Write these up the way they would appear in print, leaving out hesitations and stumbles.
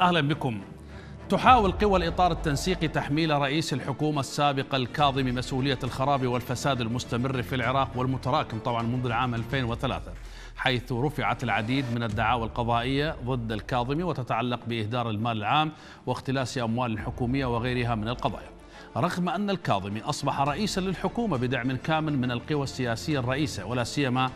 أهلا بكم. تحاول قوى الإطار التنسيقي تحميل رئيس الحكومة السابقة الكاظمي مسؤولية الخراب والفساد المستمر في العراق والمتراكم طبعا منذ العام 2003، حيث رفعت العديد من الدعاوى القضائية ضد الكاظمي وتتعلق بإهدار المال العام واختلاس أموال الحكومية وغيرها من القضايا، رغم أن الكاظمي أصبح رئيسا للحكومة بدعم كامل من القوى السياسية الرئيسة ولا سيما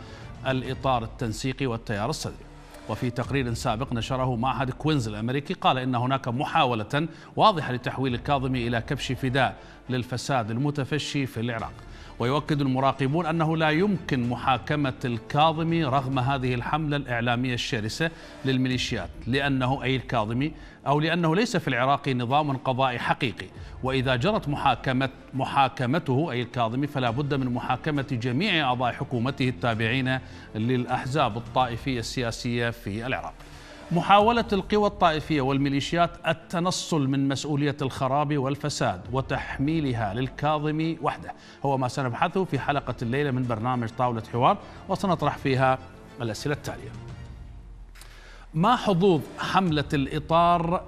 الإطار التنسيقي والتيار الصدري. وفي تقرير سابق نشره معهد كوينز الأمريكي قال إن هناك محاولة واضحة لتحويل الكاظمي إلى كبش فداء للفساد المتفشي في العراق. ويؤكد المراقبون أنه لا يمكن محاكمة الكاظمي رغم هذه الحملة الإعلامية الشرسة للميليشيات، لأنه أي الكاظمي أو لأنه ليس في العراق نظام قضائي حقيقي، وإذا جرت محاكمته أي الكاظمي فلا بد من محاكمة جميع أعضاء حكومته التابعين للأحزاب الطائفية السياسية في العراق. محاولة القوى الطائفية والميليشيات التنصل من مسؤولية الخراب والفساد وتحميلها للكاظمي وحده هو ما سنبحثه في حلقة الليلة من برنامج طاولة حوار، وسنطرح فيها الأسئلة التالية: ما حظوظ حملة الإطار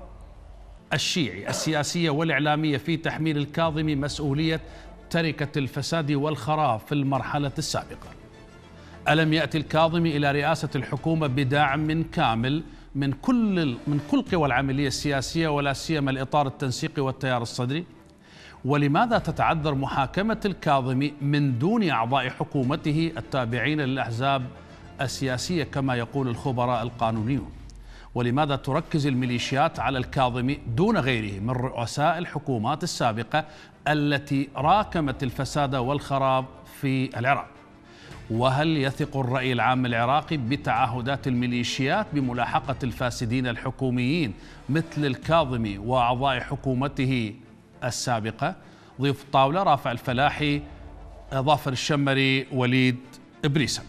الشيعي السياسية والإعلامية في تحميل الكاظمي مسؤولية تركة الفساد والخراب في المرحلة السابقة؟ ألم يأتي الكاظمي إلى رئاسة الحكومة بدعم كامل من كل قوى العملية السياسية ولا سيما الإطار التنسيقي والتيار الصدري؟ ولماذا تتعذر محاكمة الكاظمي من دون أعضاء حكومته التابعين للأحزاب السياسية كما يقول الخبراء القانونيون؟ ولماذا تركز الميليشيات على الكاظمي دون غيره من رؤساء الحكومات السابقة التي راكمت الفساد والخراب في العراق؟ وهل يثق الرأي العام العراقي بتعهدات الميليشيات بملاحقة الفاسدين الحكوميين مثل الكاظمي وأعضاء حكومته السابقة؟ ضيف الطاولة رافع الفلاحي، ظافر الشمري، وليد بريسم.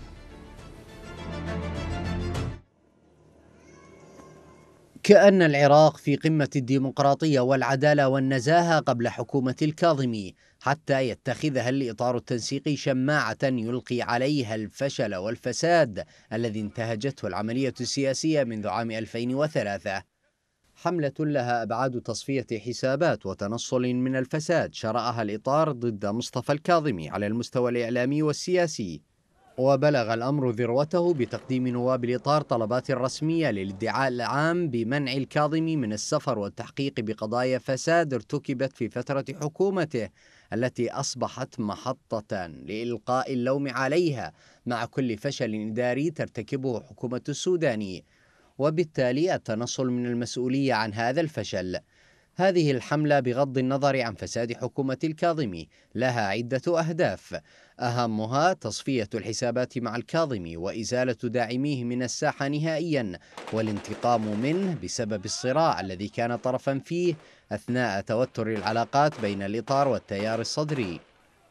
كأن العراق في قمة الديمقراطية والعدالة والنزاهة قبل حكومة الكاظمي، حتى يتخذها الإطار التنسيقي شماعة يلقي عليها الفشل والفساد الذي انتهجته العملية السياسية منذ عام 2003. حملة لها أبعاد تصفية حسابات وتنصل من الفساد شرأها الإطار ضد مصطفى الكاظمي على المستوى الإعلامي والسياسي، وبلغ الأمر ذروته بتقديم نواب الإطار طلبات رسمية للادعاء العام بمنع الكاظمي من السفر والتحقيق بقضايا فساد ارتكبت في فترة حكومته التي أصبحت محطة لإلقاء اللوم عليها مع كل فشل إداري ترتكبه حكومة السوداني، وبالتالي التنصل من المسؤولية عن هذا الفشل. هذه الحملة بغض النظر عن فساد حكومة الكاظمي لها عدة أهداف، أهمها تصفية الحسابات مع الكاظمي وإزالة داعميه من الساحة نهائيا والانتقام منه بسبب الصراع الذي كان طرفا فيه أثناء توتر العلاقات بين الإطار والتيار الصدري،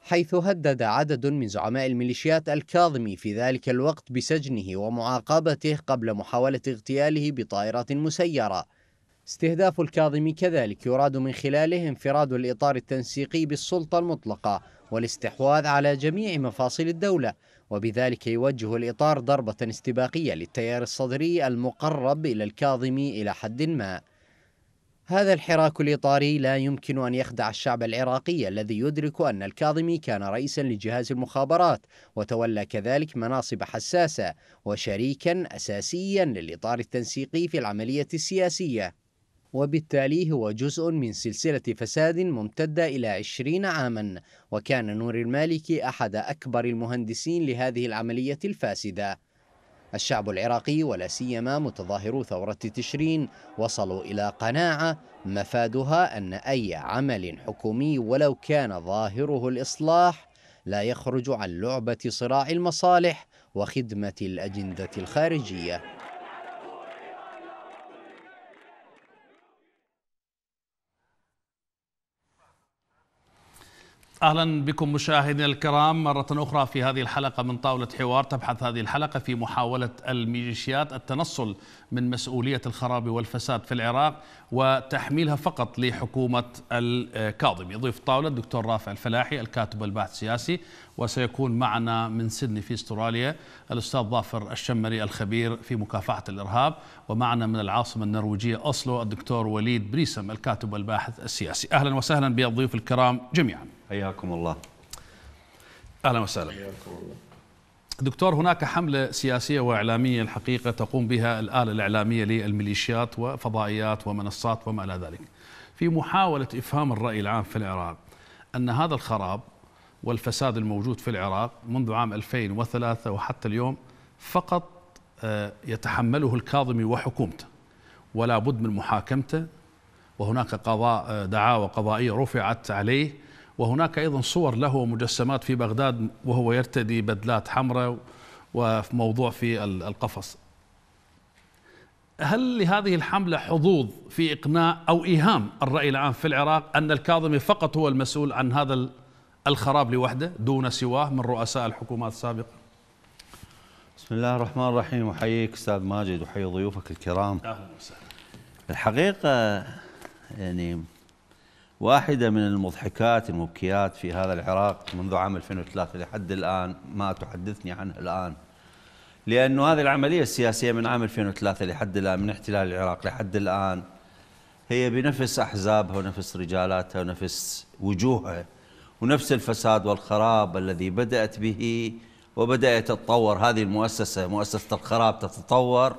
حيث هدد عدد من زعماء الميليشيات الكاظمي في ذلك الوقت بسجنه ومعاقبته قبل محاولة اغتياله بطائرات مسيرة. استهداف الكاظمي كذلك يراد من خلاله انفراد الإطار التنسيقي بالسلطة المطلقة والاستحواذ على جميع مفاصل الدولة، وبذلك يوجه الإطار ضربة استباقية للتيار الصدري المقرب إلى الكاظمي إلى حد ما. هذا الحراك الإطاري لا يمكن أن يخدع الشعب العراقي الذي يدرك أن الكاظمي كان رئيسا لجهاز المخابرات وتولى كذلك مناصب حساسة وشريكا أساسيا للإطار التنسيقي في العملية السياسية، وبالتالي هو جزء من سلسلة فساد ممتدة إلى 20 عاما. وكان نور المالكي أحد أكبر المهندسين لهذه العملية الفاسدة. الشعب العراقي ولا سيما متظاهرو ثورة تشرين وصلوا إلى قناعة مفادها أن أي عمل حكومي ولو كان ظاهره الإصلاح لا يخرج عن لعبة صراع المصالح وخدمة الأجندة الخارجية. أهلا بكم مشاهدينا الكرام مرة أخرى في هذه الحلقة من طاولة حوار. تبحث هذه الحلقة في محاولة الميليشيات التنصل من مسؤولية الخراب والفساد في العراق وتحميلها فقط لحكومة الكاظمي. ضيف طاولة الدكتور رافع الفلاحي الكاتب والباحث السياسي، وسيكون معنا من سيدني في استراليا الأستاذ ظافر الشمري الخبير في مكافحة الإرهاب، ومعنا من العاصمة النرويجية أوسلو الدكتور وليد بريسم الكاتب والباحث السياسي. أهلا وسهلا بالضيوف الكرام جميعا. حياكم الله. أهلا وسهلا. حياكم الله. دكتور، هناك حملة سياسية وإعلامية الحقيقة تقوم بها الآلة الإعلامية للميليشيات وفضائيات ومنصات وما إلى ذلك في محاولة إفهام الرأي العام في العراق أن هذا الخراب والفساد الموجود في العراق منذ عام 2003 وحتى اليوم فقط يتحمله الكاظمي وحكومته، ولا بد من محاكمته، وهناك قضاء دعاوى قضائية رفعت عليه، وهناك أيضا صور له ومجسمات في بغداد وهو يرتدي بدلات حمراء وموضوع في القفص. هل لهذه الحملة حظوظ في إقناع أو إيهام الرأي العام في العراق أن الكاظمي فقط هو المسؤول عن هذا الخراب لوحده دون سواه من رؤساء الحكومات السابقة؟ بسم الله الرحمن الرحيم. وحييك أستاذ ماجد وحيي ضيوفك الكرام. أهلا وسهلا. الحقيقة يعني واحدة من المضحكات المبكيات في هذا العراق منذ عام 2003 لحد الآن ما تحدثني عنه الآن، لأنه هذه العملية السياسية من عام 2003 لحد الآن، من احتلال العراق لحد الآن، هي بنفس أحزابها ونفس رجالاتها ونفس وجوهها ونفس الفساد والخراب الذي بدأت به وبدأ يتطور. هذه المؤسسة، مؤسسة الخراب، تتطور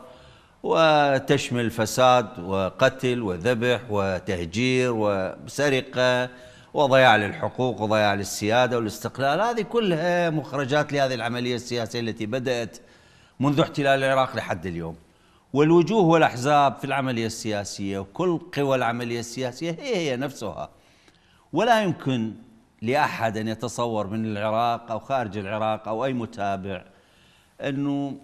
وتشمل فساد وقتل وذبح وتهجير وسرقة وضياع للحقوق وضياع للسيادة والاستقلال. هذه كلها مخرجات لهذه العملية السياسية التي بدأت منذ احتلال العراق لحد اليوم. والوجوه والأحزاب في العملية السياسية وكل قوى العملية السياسية هي نفسها، ولا يمكن لأحد أن يتصور من العراق أو خارج العراق أو أي متابع أنه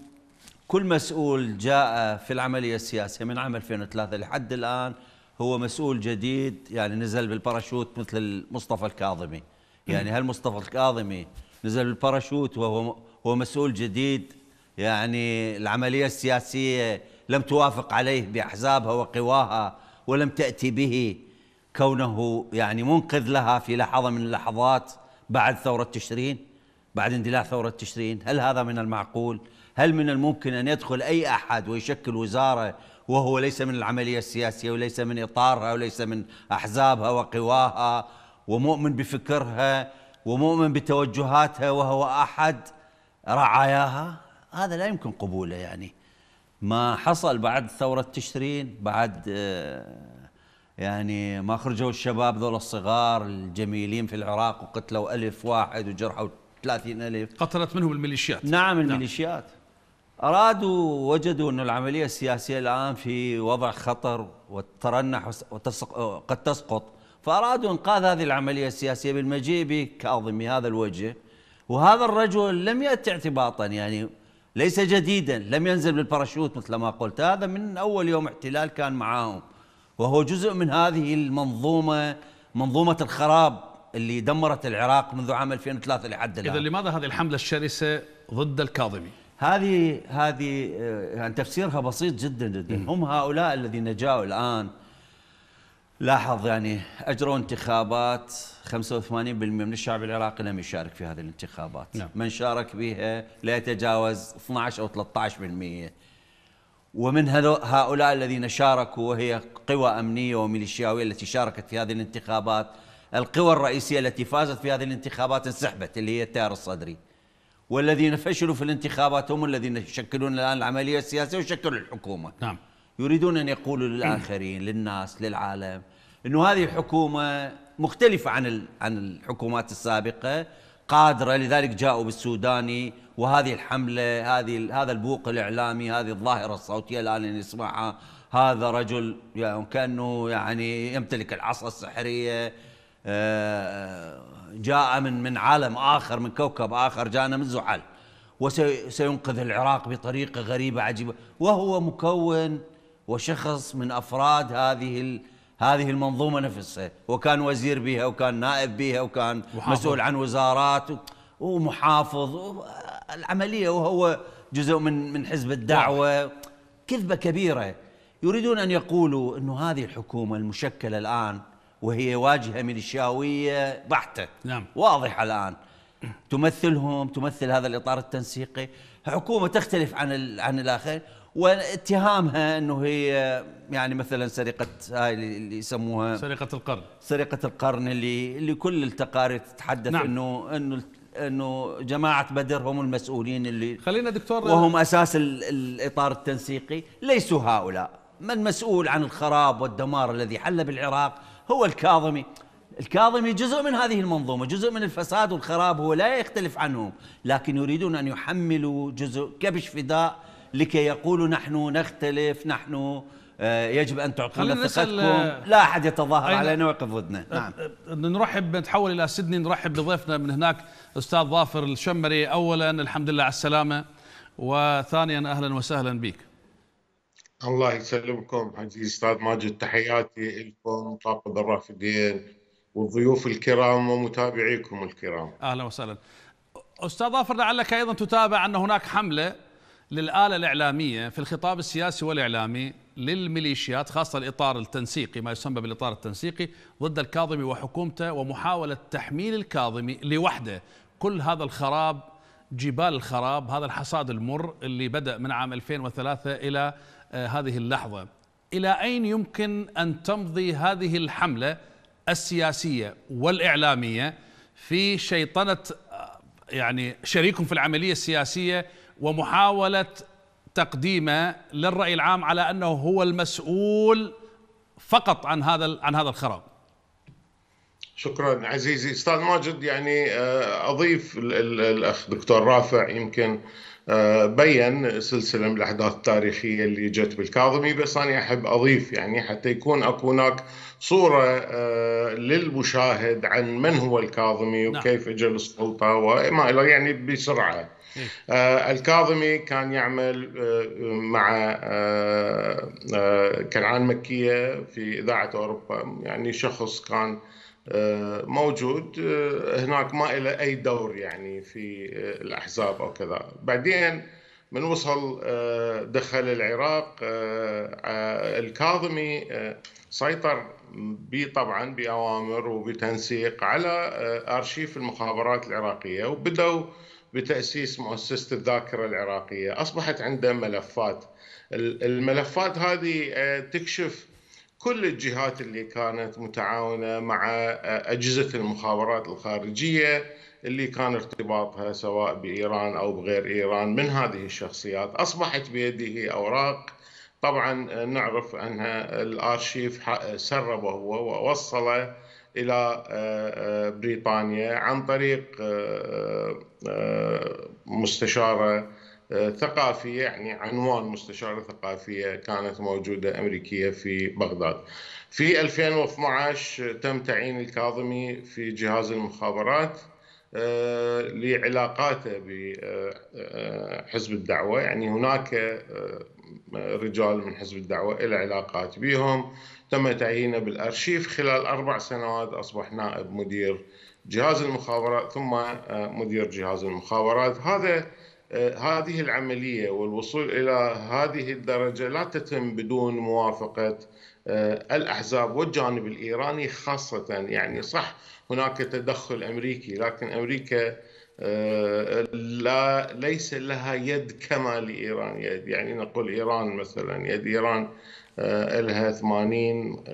كل مسؤول جاء في العملية السياسية من عام 2003 لحد الآن هو مسؤول جديد، يعني نزل بالباراشوت مثل مصطفى الكاظمي. يعني هل مصطفى الكاظمي نزل بالباراشوت وهو مسؤول جديد؟ يعني العملية السياسية لم توافق عليه بأحزابها وقواها ولم تأتي به كونه يعني منقذ لها في لحظة من اللحظات بعد ثورة تشرين، بعد اندلاع ثورة تشرين. هل هذا من المعقول؟ هل من الممكن أن يدخل أي أحد ويشكل وزارة وهو ليس من العملية السياسية وليس من إطارها وليس من أحزابها وقواها ومؤمن بفكرها ومؤمن بتوجهاتها وهو أحد رعاياها؟ هذا لا يمكن قبوله. يعني ما حصل بعد ثورة تشرين، بعد يعني ما خرجوا الشباب ذول الصغار الجميلين في العراق وقتلوا 1000 واحد وجرحوا 30,000، قتلت منهم الميليشيات. نعم الميليشيات. أرادوا وجدوا أن العملية السياسية الآن في وضع خطر وترنح وقد تسقط، فأرادوا إنقاذ هذه العملية السياسية بالمجيء بكاظمي هذا الوجه. وهذا الرجل لم يأتي اعتباطا، يعني ليس جديدا، لم ينزل بالباراشوت مثل ما قلت. هذا من أول يوم احتلال كان معاهم، وهو جزء من هذه المنظومة، منظومة الخراب اللي دمرت العراق منذ عام 2003 لحد الآن. إذا لماذا هذه الحملة الشرسة ضد الكاظمي؟ هذه يعني تفسيرها بسيط جدا جدا. هم هؤلاء الذين جاءوا الآن، لاحظ يعني أجروا انتخابات 85% من الشعب العراقي لم يشارك في هذه الانتخابات. نعم. من شارك بها لا يتجاوز 12 أو 13%. ومن هؤلاء الذين شاركوا، وهي قوى أمنية وميليشياوية التي شاركت في هذه الانتخابات، القوى الرئيسية التي فازت في هذه الانتخابات انسحبت، اللي هي التيار الصدري. والذين فشلوا في الانتخابات هم الذين يشكلون الآن العملية السياسية ويشكلون الحكومة. نعم. يريدون أن يقولوا للآخرين، للناس، للعالم، أنه هذه الحكومة مختلفة عن الحكومات السابقة، قادرة. لذلك جاءوا بالسوداني وهذه الحملة، هذا البوق الإعلامي، هذه الظاهرة الصوتية الآن نسمعها. هذا رجل يعني كأنه يعني يمتلك العصا السحرية، جاء من عالم آخر، من كوكب آخر، جاءنا من زحل وسينقذ العراق بطريقة غريبة عجيبة. وهو مكون وشخص من أفراد هذه هذه المنظومة نفسها، وكان وزير بيها وكان نائب بيها وكان مسؤول عن وزارات ومحافظ العملية، وهو جزء من حزب الدعوة. كذبة كبيرة يريدون أن يقولوا أن هذه الحكومة المشكلة الآن وهي واجهة ميليشياوية بحتة، نعم، واضحة الآن، تمثلهم، تمثل هذا الإطار التنسيقي، حكومة تختلف عن الآخر، واتهامها أنه هي يعني مثلا سرقة، هاي اللي يسموها سرقة القرن، سرقة القرن اللي كل التقارير تتحدث، نعم، انه جماعه بدر هم المسؤولين اللي، خلينا دكتور، وهم اساس الاطار التنسيقي. ليسوا هؤلاء، من مسؤول عن الخراب والدمار الذي حل بالعراق هو الكاظمي. الكاظمي جزء من هذه المنظومه، جزء من الفساد والخراب، هو لا يختلف عنهم، لكن يريدون ان يحملوا جزء كبش فداء لكي يقولوا نحن نختلف، نحن يجب ان تعطونا ثقتكم، لا احد يتظاهر علينا ويقف ضدنا. نعم، نرحب، نتحول الى سيدني، نرحب بضيفنا من هناك استاذ ظافر الشمري. اولا الحمد لله على السلامه، وثانيا اهلا وسهلا بك. الله يسلمكم حجي استاذ ماجد، تحياتي لكم طاقم الرافدين والضيوف الكرام ومتابعيكم الكرام. اهلا وسهلا استاذ ظافر، لعلك ايضا تتابع ان هناك حمله للآلة الإعلامية في الخطاب السياسي والإعلامي للميليشيات، خاصة الإطار التنسيقي، ما يسمى بالإطار التنسيقي، ضد الكاظمي وحكومته، ومحاولة تحميل الكاظمي لوحده كل هذا الخراب، جبال الخراب، هذا الحصاد المر اللي بدأ من عام 2003 إلى هذه اللحظة. إلى أين يمكن أن تمضي هذه الحملة السياسية والإعلامية في شيطنة يعني شريكهم في العملية السياسية، ومحاولة تقديمه للرأي العام على أنه هو المسؤول فقط عن هذا الخراب؟ شكرا عزيزي استاذ ماجد. يعني اضيف الاخ دكتور رافع يمكن بين سلسلة من الأحداث التاريخية اللي جت بالكاظمي، بس أنا أحب أضيف يعني حتى يكون أكو هناك صورة للمشاهد عن من هو الكاظمي وكيف إجا للسلطة وما إلى، يعني بسرعة. الكاظمي كان يعمل مع كنعان مكيه في إذاعة أوروبا، يعني شخص كان موجود هناك ما إلى أي دور يعني في الأحزاب أو كذا. بعدين من وصل دخل العراق الكاظمي سيطر طبعا بأوامر وبتنسيق على أرشيف المخابرات العراقية، وبدأوا بتأسيس مؤسسة الذاكرة العراقية. أصبحت عنده ملفات، الملفات هذه تكشف كل الجهات اللي كانت متعاونة مع أجهزة المخابرات الخارجية اللي كان ارتباطها سواء بإيران أو بغير إيران. من هذه الشخصيات أصبحت بيده أوراق، طبعا نعرف أن الأرشيف سربه هو ووصله إلى بريطانيا عن طريق مستشارة ثقافية، يعني عنوان مستشارة ثقافية كانت موجودة أمريكية في بغداد. في 2012 تم تعيين الكاظمي في جهاز المخابرات لعلاقاته بحزب الدعوة، يعني هناك رجال من حزب الدعوة إلى علاقات بهم. تم تعيينه بالأرشيف، خلال 4 سنوات أصبح نائب مدير جهاز المخابرات ثم مدير جهاز المخابرات. هذه العملية والوصول إلى هذه الدرجة لا تتم بدون موافقة الأحزاب والجانب الإيراني خاصة. يعني صح هناك تدخل أمريكي، لكن أمريكا ليس لها يد كما لإيران يد، يعني نقول إيران مثلا يد إيران لها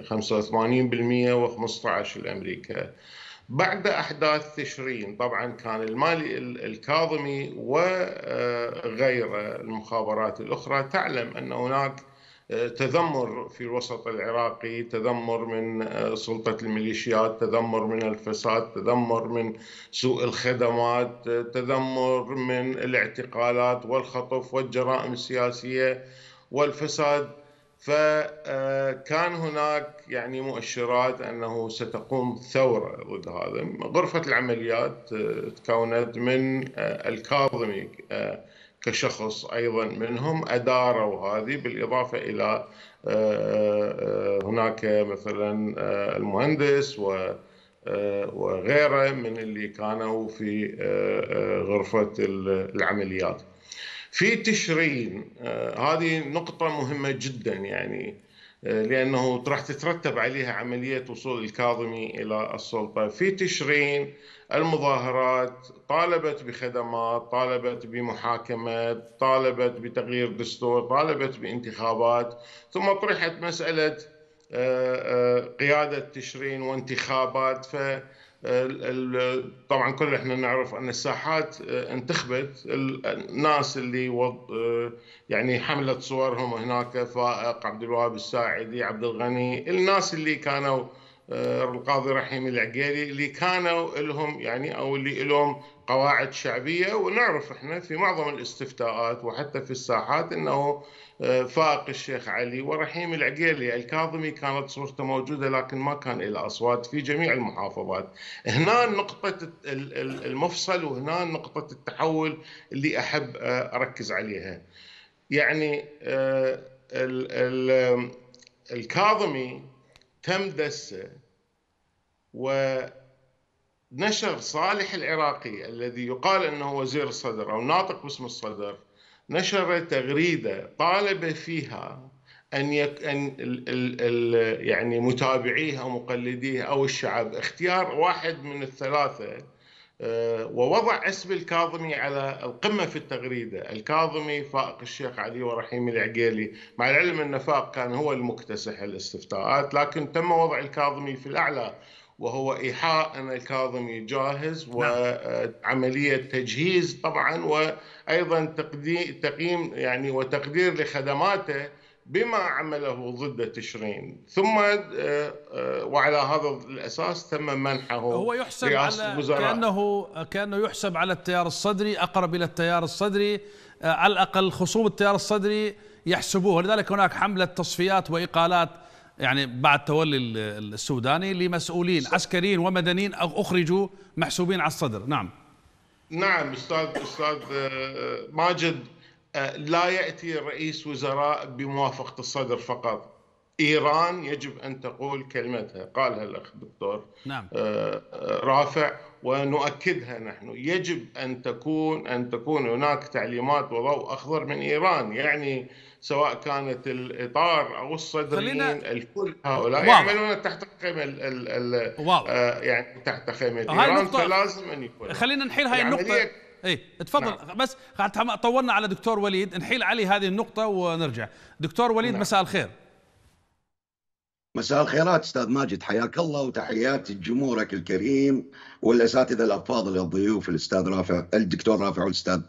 85% و15 الأمريكا. بعد أحداث تشرين طبعا كان المالي الكاظمي وغير المخابرات الأخرى تعلم أن هناك تذمر في الوسط العراقي، تذمر من سلطة الميليشيات، تذمر من الفساد، تذمر من سوء الخدمات، تذمر من الاعتقالات والخطف والجرائم السياسية والفساد. فكان هناك يعني مؤشرات أنه ستقوم ثورة ضد هذا. غرفة العمليات تكونت من الكاظمي كشخص أيضا منهم أداروا هذه، بالإضافة إلى هناك مثلا المهندس وغيره من اللي كانوا في غرفة العمليات. في تشرين هذه نقطة مهمة جدا، يعني لأنه راح تترتب عليها عملية وصول الكاظمي إلى السلطة. في تشرين المظاهرات طالبت بخدمات، طالبت بمحاكمات، طالبت بتغيير دستور، طالبت بانتخابات، ثم طرحت مسألة قيادة تشرين وانتخابات. طبعا كل احنا نعرف ان الساحات انتخبت الناس اللي يعني حملت صورهم هناك، فائق عبد الوهاب الساعدي، عبد الغني، الناس اللي كانوا القاضي رحيم العقيلي اللي كانوا لهم يعني او اللي لهم قواعد شعبيه. ونعرف احنا في معظم الاستفتاءات وحتى في الساحات انه فائق الشيخ علي ورحيم العقيلي، الكاظمي كانت صورته موجوده لكن ما كان له اصوات في جميع المحافظات. هنا نقطه المفصل وهنا نقطه التحول اللي احب اركز عليها. يعني الكاظمي تم دسه ونشر صالح العراقي الذي يقال انه وزير الصدر او ناطق باسم الصدر، نشر تغريده طالب فيها ان يعني متابعيه او مقلديه او الشعب اختيار واحد من الثلاثه، ووضع اسم الكاظمي على القمه في التغريده، الكاظمي، فائق الشيخ علي ورحيم العقيلي، مع العلم ان فائق كان هو المكتسح الاستفتاءات، لكن تم وضع الكاظمي في الاعلى، وهو ايحاء ان الكاظمي جاهز وعمليه تجهيز طبعا، وايضا تقييم يعني وتقدير لخدماته بما عمله ضد تشرين، ثم وعلى هذا الاساس تم منحه. هو يحسب على كانه يحسب على التيار الصدري، اقرب الى التيار الصدري، على الاقل خصوم التيار الصدري يحسبوه، لذلك هناك حمله تصفيات واقالات يعني بعد تولي السوداني لمسؤولين عسكريين ومدنيين اخرجوا محسوبين على الصدر. نعم. نعم استاذ ماجد، لا يأتي رئيس وزراء بموافقة الصدر فقط، إيران يجب أن تقول كلمتها، قالها الأخ الدكتور نعم. رافع، ونؤكدها نحن، يجب أن تكون هناك تعليمات وضوء أخضر من إيران، يعني سواء كانت الإطار أو الصدريين الكل هؤلاء يعملون تحت خيمة يعني تحت خيمة إيران، فلازم أن يكون. خلينا نحيل هاي النقطة. اي تفضل. نعم. بس طولنا على دكتور وليد، نحيل عليه هذه النقطة ونرجع. دكتور وليد نعم. مساء الخير. مساء الخيرات استاذ ماجد، حياك الله وتحيات جمهورك الكريم والاساتذة الافاضل الضيوف الاستاذ رافع، الدكتور رافع والاستاذ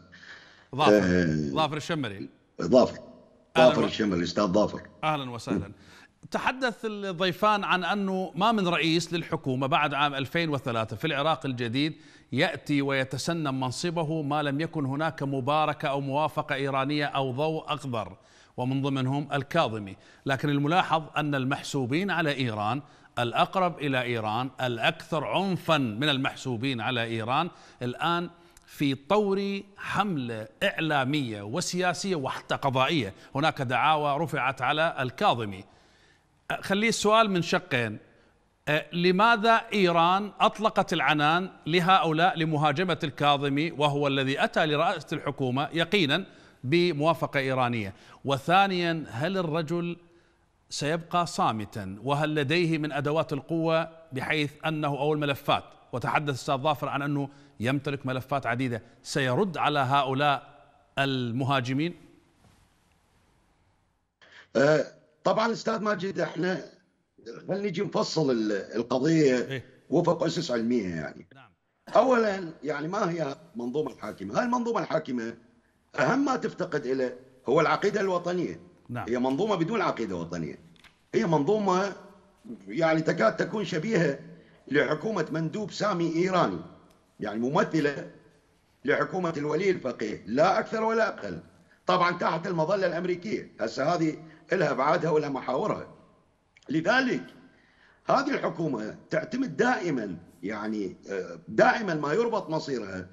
ظافر الشمري. ظافر الشمري، الاستاذ ظافر. اهلا وسهلا. تحدث الضيفان عن أنه ما من رئيس للحكومة بعد عام 2003 في العراق الجديد يأتي ويتسنم منصبه ما لم يكن هناك مباركة أو موافقة إيرانية أو ضوء أخضر، ومن ضمنهم الكاظمي. لكن الملاحظ أن المحسوبين على إيران، الأقرب إلى إيران، الأكثر عنفا من المحسوبين على إيران، الآن في طور حملة إعلامية وسياسية وحتى قضائية. هناك دعاوى رفعت على الكاظمي. خليه السؤال من شقين، لماذا إيران أطلقت العنان لهؤلاء لمهاجمة الكاظمي وهو الذي أتى لرئاسة الحكومة يقينا بموافقة إيرانية؟ وثانيا، هل الرجل سيبقى صامتا وهل لديه من أدوات القوة بحيث أنه أو الملفات، وتحدث الأستاذ ظافر عن أنه يمتلك ملفات عديدة، سيرد على هؤلاء المهاجمين؟ طبعا استاذ ماجد احنا خلينا نجي نفصل القضيه وفق اسس علميه. يعني اولا يعني ما هي المنظومه الحاكمه؟ هاي المنظومه الحاكمه اهم ما تفتقد اليه هو العقيده الوطنيه. هي منظومه بدون عقيده وطنيه، هي منظومه يعني تكاد تكون شبيهه لحكومه مندوب سامي ايراني، يعني ممثله لحكومه الولي الفقيه لا اكثر ولا اقل، طبعا تحت المظله الامريكيه. هسه هذه لها ابعادها ولها محاورها. لذلك هذه الحكومه تعتمد دائما، يعني دائما ما يربط مصيرها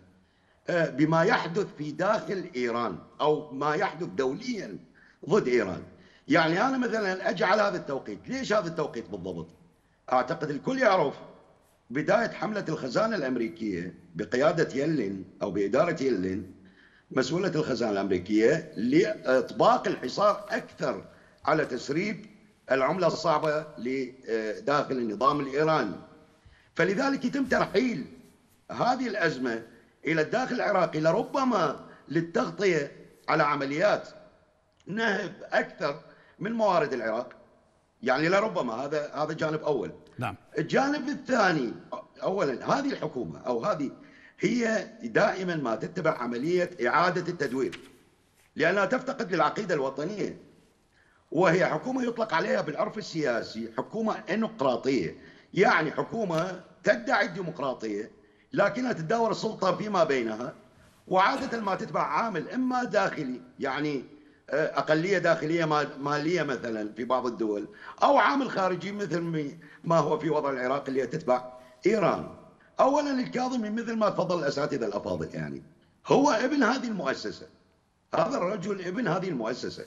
بما يحدث في داخل إيران أو ما يحدث دوليا ضد إيران. يعني أنا مثلا أجعل هذا التوقيت، ليش هذا التوقيت بالضبط؟ أعتقد الكل يعرف بداية حملة الخزانة الأمريكية بقيادة يلين أو بإدارة يلين مسؤولة الخزانة الأمريكية لإطباق الحصار أكثر على تسريب العملة الصعبة لداخل النظام الإيراني، فلذلك يتم ترحيل هذه الأزمة إلى الداخل العراقي لربما للتغطية على عمليات نهب أكثر من موارد العراق. يعني لربما هذا جانب أول. نعم. الجانب الثاني، أولا هذه الحكومة أو هذه هي دائما ما تتبع عملية إعادة التدوير لأنها تفتقد للعقيدة الوطنية، وهي حكومة يطلق عليها بالعرف السياسي حكومة انقراطية، يعني حكومة تدعي الديمقراطية لكنها تداور السلطة فيما بينها، وعادة ما تتبع عامل إما داخلي يعني أقلية داخلية مالية مثلا في بعض الدول، أو عامل خارجي مثل ما هو في وضع العراق اللي تتبع إيران. أولا الكاظمي مثل ما تفضل الأساتذة الأفاضل، يعني هو ابن هذه المؤسسة، هذا الرجل ابن هذه المؤسسة.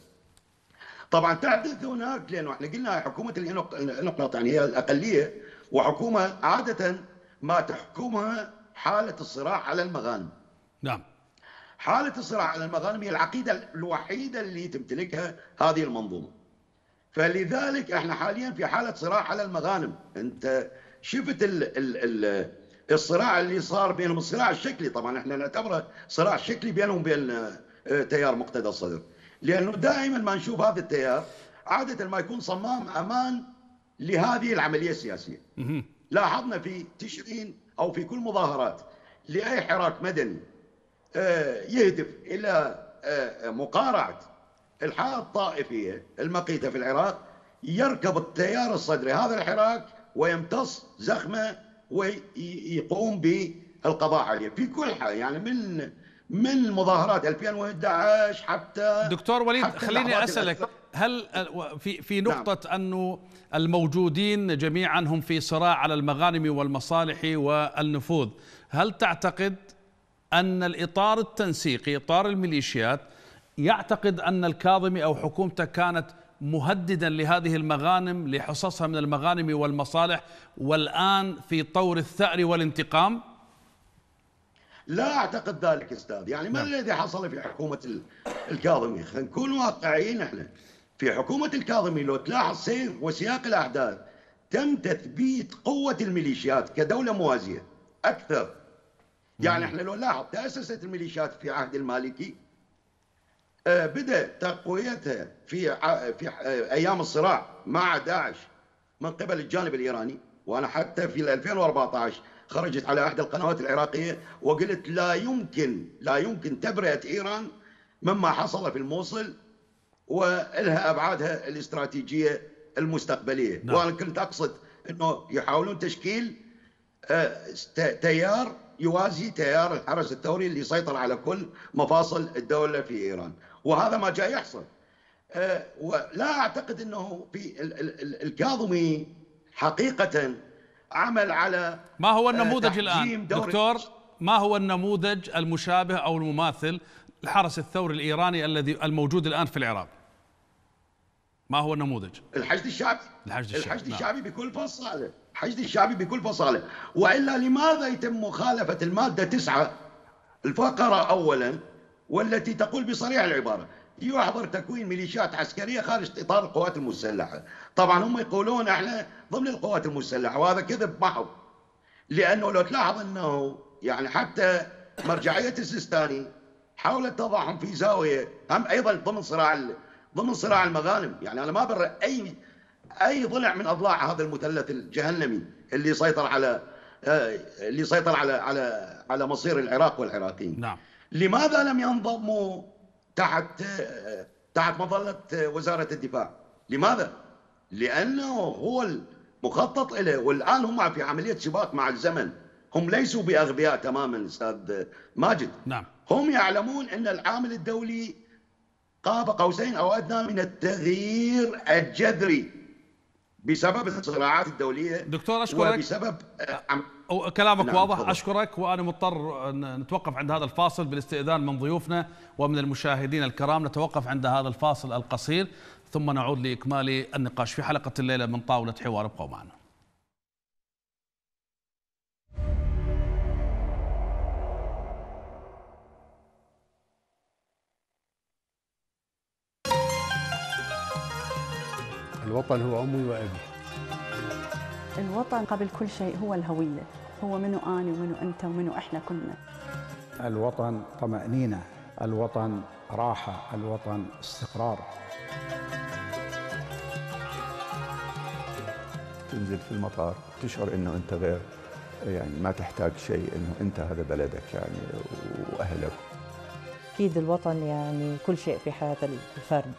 طبعا تحدث هناك لأنه احنا قلنا حكومة الانقراط يعني هي الأقلية، وحكومة عادة ما تحكمها حالة الصراع على المغانم. نعم. حالة الصراع على المغانم هي العقيدة الوحيدة اللي تمتلكها هذه المنظومة. فلذلك احنا حاليا في حالة صراع على المغانم، انت شفت الصراع اللي صار بينهم، الصراع الشكلي، طبعا احنا نعتبره صراع شكلي بينهم وبين تيار مقتدى الصدر، لأنه دائما ما نشوف هذا التيار عادة ما يكون صمام أمان لهذه العملية السياسية. لاحظنا في تشرين أو في كل مظاهرات لأي حراك مدني يهدف إلى مقارعة الحالة الطائفية المقيتة في العراق يركب التيار الصدري هذا الحراك ويمتص زخمة ويقوم بالقضاء عليه في كل حال، يعني من مظاهرات 2011 حتى. دكتور وليد خليني أسألك، هل في نقطة أنه الموجودين جميعا هم في صراع على المغانم والمصالح والنفوذ، هل تعتقد أن الإطار التنسيقي إطار الميليشيات يعتقد أن الكاظمي أو حكومته كانت مهددا لهذه المغانم لحصصها من المغانم والمصالح والآن في طور الثأر والانتقام؟ لا أعتقد ذلك أستاذ. يعني ما الذي حصل في حكومة الكاظمي؟ خلينا نكون واقعيين، احنا في حكومة الكاظمي لو تلاحظ سير وسياق الأحداث تم تثبيت قوة الميليشيات كدولة موازية أكثر. يعني احنا لو نلاحظ تأسست الميليشيات في عهد المالكي، بدأ تقويتها في أيام الصراع مع داعش من قبل الجانب الإيراني، وأنا حتى في 2014 خرجت على احدى القنوات العراقيه وقلت لا يمكن تبرئه ايران مما حصل في الموصل والها ابعادها الاستراتيجيه المستقبليه. وانا كنت اقصد انه يحاولون تشكيل تيار يوازي تيار الحرس الثوري اللي سيطر على كل مفاصل الدوله في ايران، وهذا ما جاء يحصل. ولا اعتقد انه في الكاظمي حقيقه عمل على ما هو النموذج الآن دكتور، ما هو النموذج المشابه أو المماثل للحرس الثوري الإيراني الذي الموجود الآن في العراق؟ ما هو النموذج؟ الحشد الشعبي. الحشد الشعبي بكل فصاله، الحشد الشعبي بكل فصاله. وإلا لماذا يتم مخالفة المادة 9 الفقرة أولا والتي تقول بصريح العبارة يحظر تكوين ميليشيات عسكرية خارج إطار القوات المسلحة؟ طبعا هم يقولون احنا ضمن القوات المسلحة، وهذا كذب محض، لأنه لو تلاحظ أنه يعني حتى مرجعية السيستاني حاولت تضعهم في زاوية هم أيضا ضمن صراع المغانم. يعني أنا ما برئ أي ضلع من أضلاع هذا المثلث الجهنمي اللي سيطر على مصير العراق والعراقيين. نعم. لماذا لم ينضموا تحت مظلة وزارة الدفاع؟ لماذا؟ لأنه هو المخطط له، والآن هم في عملية سباق مع الزمن. هم ليسوا بأغبياء تماما أستاذ ماجد. نعم. هم يعلمون أن العامل الدولي قاب قوسين أو أدنى من التغيير الجذري بسبب الصراعات الدولية. دكتور أشكرك، وبسبب كلامك نعم واضح طبعا. أشكرك، وأنا مضطر أن نتوقف عند هذا الفاصل بالاستئذان من ضيوفنا ومن المشاهدين الكرام. نتوقف عند هذا الفاصل القصير ثم نعود لإكمال النقاش في حلقة الليلة من طاولة حوار. ابقوا معنا. الوطن هو أمي وأبي. الوطن قبل كل شيء هو الهوية، هو منو أنا ومنو أنت ومنو إحنا كلنا. الوطن طمأنينة، الوطن راحة، الوطن استقرار. تنزل في المطار تشعر إنه أنت غير، يعني ما تحتاج شيء، إنه أنت هذا بلدك يعني وأهلك. أكيد الوطن يعني كل شيء في حياة الفرد،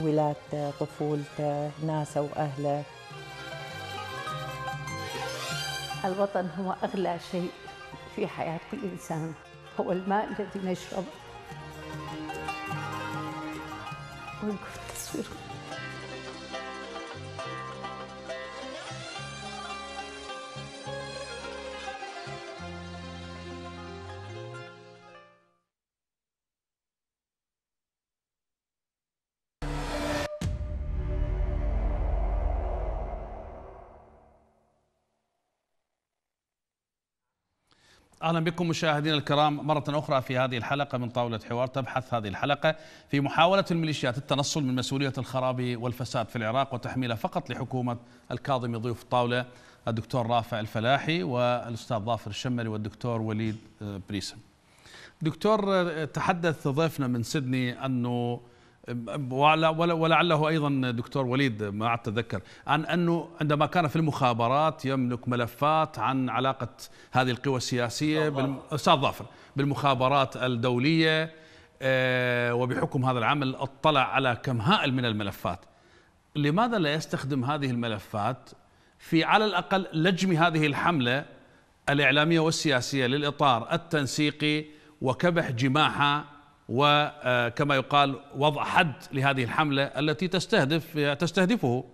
ولادته، طفولته، ناسه وأهله. الوطن هو أغلى شيء في حياة كل إنسان، هو الماء الذي نشربه. ويمكن التصوير. أهلا بكم مشاهدينا الكرام مرة أخرى في هذه الحلقة من طاولة حوار. تبحث هذه الحلقة في محاولة الميليشيات التنصل من مسؤولية الخراب والفساد في العراق وتحميلها فقط لحكومة الكاظمي. ضيوف الطاولة الدكتور رافع الفلاحي والأستاذ ظافر الشمري والدكتور وليد بريسم. دكتور، تحدث ضيفنا من سيدني أنه ولعله أيضا دكتور وليد ما عاد أتذكر عن أنه عندما كان في المخابرات يملك ملفات عن علاقة هذه القوى السياسية أستاذ ظافر بالمخابرات الدولية، وبحكم هذا العمل اطلع على كم هائل من الملفات. لماذا لا يستخدم هذه الملفات في على الأقل لجم هذه الحملة الإعلامية والسياسية للإطار التنسيقي وكبح جماحها، وكما يقال وضع حد لهذه الحملة التي تستهدفه؟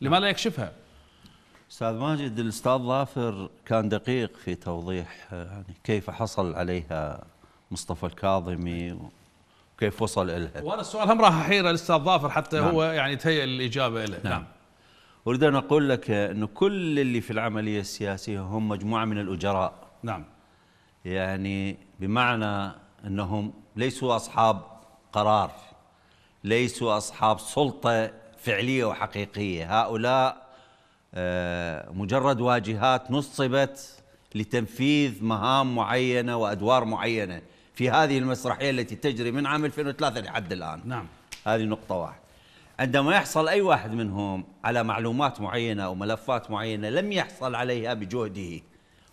لما لا يكشفها؟ أستاذ ماجد، الأستاذ ظافر كان دقيق في توضيح يعني كيف حصل عليها مصطفى الكاظمي وكيف وصل إلها، وأنا السؤال هم راح أحيره الأستاذ ظافر حتى نعم. هو يعني تهيأ الإجابة إليه. نعم. أريد أن أقول لك أنه كل اللي في العملية السياسية هم مجموعة من الأجراء. نعم. يعني بمعنى أنهم ليسوا أصحاب قرار، ليسوا أصحاب سلطة فعلية وحقيقية، هؤلاء مجرد واجهات نصبت لتنفيذ مهام معينة وأدوار معينة في هذه المسرحية التي تجري من عام 2003 لحد الآن. نعم. هذه نقطة واحدة. عندما يحصل أي واحد منهم على معلومات معينة أو ملفات معينة لم يحصل عليها بجهده،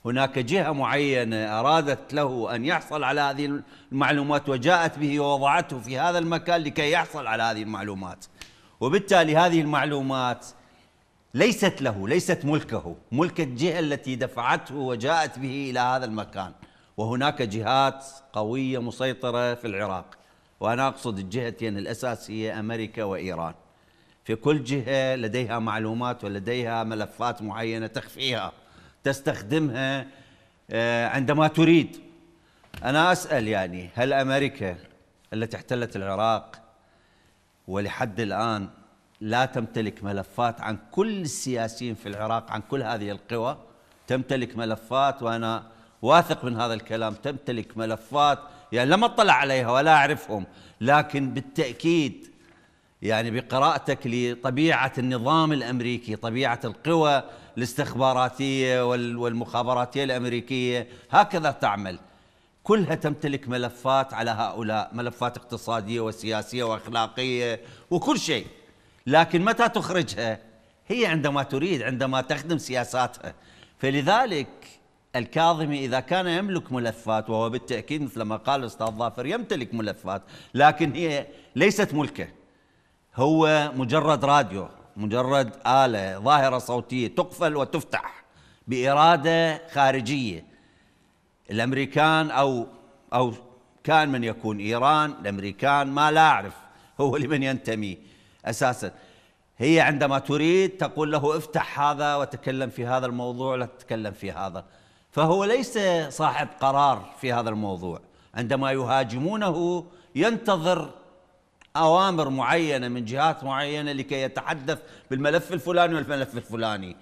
هناك جهة معينة أرادت له أن يحصل على هذه المعلومات وجاءت به ووضعته في هذا المكان لكي يحصل على هذه المعلومات، وبالتالي هذه المعلومات ليست له، ليست ملكه، ملك الجهة التي دفعته وجاءت به إلى هذا المكان. وهناك جهات قوية مسيطرة في العراق، وأنا أقصد الجهتين الأساسية أمريكا وإيران، في كل جهة لديها معلومات ولديها ملفات معينة تخفيها، تستخدمها عندما تريد. أنا أسأل يعني هل أمريكا التي احتلت العراق ولحد الآن لا تمتلك ملفات عن كل السياسيين في العراق، عن كل هذه القوى؟ تمتلك ملفات، وأنا واثق من هذا الكلام، تمتلك ملفات يعني لم أطلع عليها ولا أعرفهم، لكن بالتأكيد يعني بقراءتك لطبيعة النظام الأمريكي، طبيعة القوى الاستخباراتية والمخابراتية الأمريكية هكذا تعمل، كلها تمتلك ملفات على هؤلاء، ملفات اقتصادية وسياسية وأخلاقية وكل شيء. لكن متى تخرجها؟ هي عندما تريد، عندما تخدم سياساتها. فلذلك الكاظمي إذا كان يملك ملفات، وهو بالتأكيد مثل ما قال الأستاذ ظافر يمتلك ملفات، لكن هي ليست ملكه، هو مجرد راديو، مجرد آلة، ظاهرة صوتية تقفل وتفتح بإرادة خارجية. الأمريكان أو كان من يكون إيران، الأمريكان ما لا أعرف هو لمن ينتمي أساسا. هي عندما تريد تقول له افتح هذا وتكلم في هذا الموضوع، لا تتكلم في هذا. فهو ليس صاحب قرار في هذا الموضوع، عندما يهاجمونه ينتظر أوامر معينة من جهات معينة لكي يتحدث بالملف الفلاني والملف الفلاني.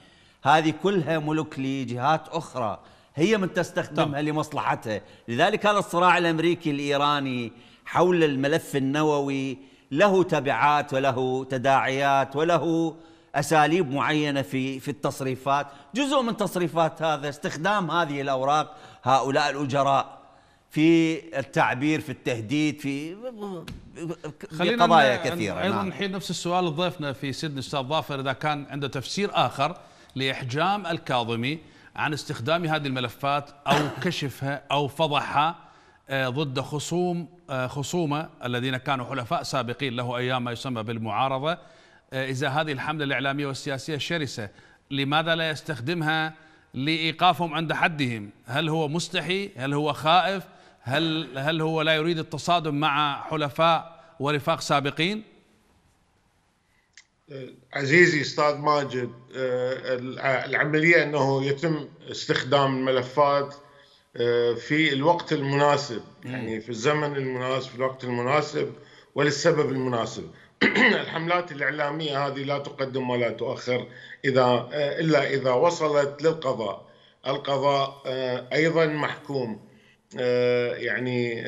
هذه كلها ملك لجهات أخرى هي من تستخدمها لمصلحتها. لذلك هذا الصراع الأمريكي الإيراني حول الملف النووي له تبعات وله تداعيات وله أساليب معينة في التصريفات. جزء من تصريفات هذا استخدام هذه الأوراق هؤلاء الأجراء في التعبير، في التهديد، في قضايا كثيرة. أيضا نحيل نفس السؤال لضيفنا في سيدني الأستاذ ظافر، إذا كان عنده تفسير آخر لإحجام الكاظمي عن استخدام هذه الملفات أو كشفها أو فضحها ضد خصومه الذين كانوا حلفاء سابقين له أيام ما يسمى بالمعارضة. إذا هذه الحملة الإعلامية والسياسية الشرسة لماذا لا يستخدمها لإيقافهم عند حدهم؟ هل هو مستحي؟ هل هو خائف؟ هل هو لا يريد التصادم مع حلفاء ورفاق سابقين؟ عزيزي أستاذ ماجد، العملية أنه يتم استخدام الملفات في الوقت المناسب، يعني في الزمن المناسب، في الوقت المناسب وللسبب المناسب. الحملات الإعلامية هذه لا تقدم ولا تؤخر إلا إذا وصلت للقضاء. القضاء أيضا محكوم، يعني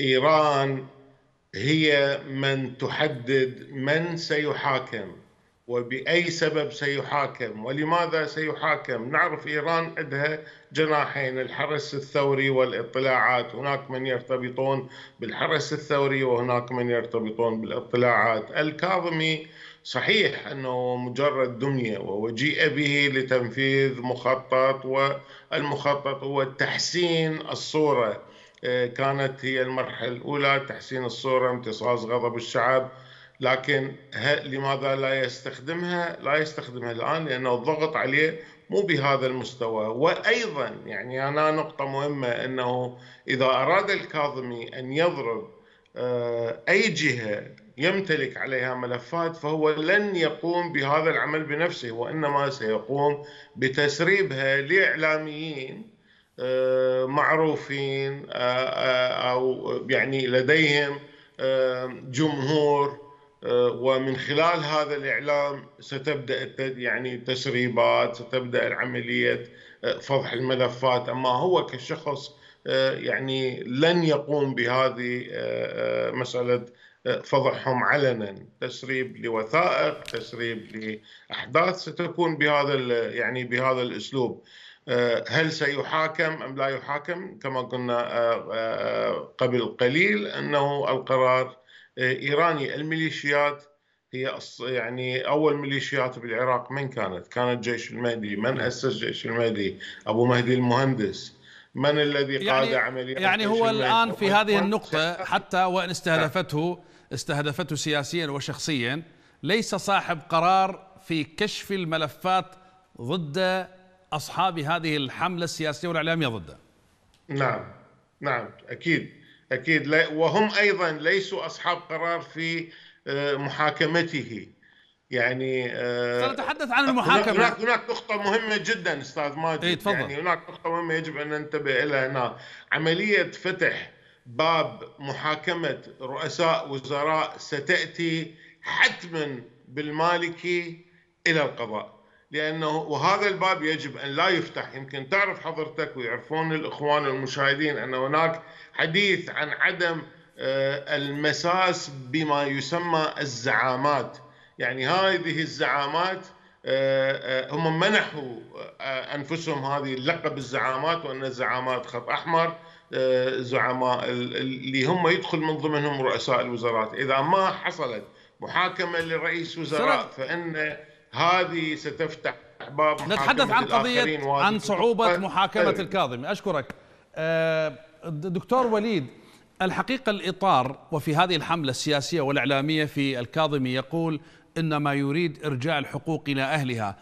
إيران هي من تحدد من سيحاكم وبأي سبب سيحاكم ولماذا سيحاكم. نعرف إيران عندها جناحين، الحرس الثوري والاطلاعات. هناك من يرتبطون بالحرس الثوري وهناك من يرتبطون بالاطلاعات. الكاظمي صحيح أنه مجرد دمية وجيء به لتنفيذ مخطط، والمخطط هو تحسين الصورة. كانت هي المرحلة الأولى تحسين الصورة، امتصاص غضب الشعب. لكن لماذا لا يستخدمها الآن؟ لأنه الضغط عليه مو بهذا المستوى. وأيضا يعني أنا نقطة مهمة، أنه إذا أراد الكاظمي أن يضرب أي جهة يمتلك عليها ملفات فهو لن يقوم بهذا العمل بنفسه، وإنما سيقوم بتسريبها لإعلاميين معروفين أو يعني لديهم جمهور، ومن خلال هذا الإعلام ستبدأ يعني تسريبات، ستبدأ عملية فضح الملفات. أما هو كشخص يعني لن يقوم بهذه مسألة فضحهم علنا. تسريب لوثائق، تسريب لأحداث، ستكون بهذا يعني بهذا الأسلوب. هل سيحاكم أم لا يحاكم؟ كما قلنا قبل قليل أنه القرار إيراني. الميليشيات هي يعني أول ميليشيات بالعراق من كانت جيش المهدي. من أسس جيش المهدي؟ أبو مهدي المهندس. من الذي قاد عملية يعني هو الآن في هذه النقطة حتى وإن استهدفته سياسيا وشخصيا ليس صاحب قرار في كشف الملفات ضد أصحاب هذه الحملة السياسية والإعلامية ضده. نعم أكيد. وهم أيضا ليسوا أصحاب قرار في محاكمته. يعني سنتحدث عن المحاكمة. هناك نقطة مهمة جدا أستاذ ماجد، يعني هناك نقطة مهمة يجب أن ننتبه إلى هنا. عملية فتح باب محاكمة رؤساء وزراء ستأتي حتما بالمالكي إلى القضاء، لأنه وهذا الباب يجب أن لا يفتح. يمكن تعرف حضرتك ويعرفون الإخوان المشاهدين أن هناك حديث عن عدم المساس بما يسمى الزعامات. يعني هذه الزعامات هم منحوا أنفسهم هذه اللقب الزعامات، وأن الزعامات خط أحمر. زعماء اللي هم يدخل من ضمنهم رؤساء الوزراء. إذا ما حصلت محاكمة لرئيس وزراء فإن هذه ستفتح باب. نتحدث عن قضية عن صعوبة محاكمة الكاظمي. أشكرك دكتور وليد. الحقيقة الإطار وفي هذه الحملة السياسية والإعلامية في الكاظمي يقول إنما يريد إرجاع الحقوق إلى أهلها،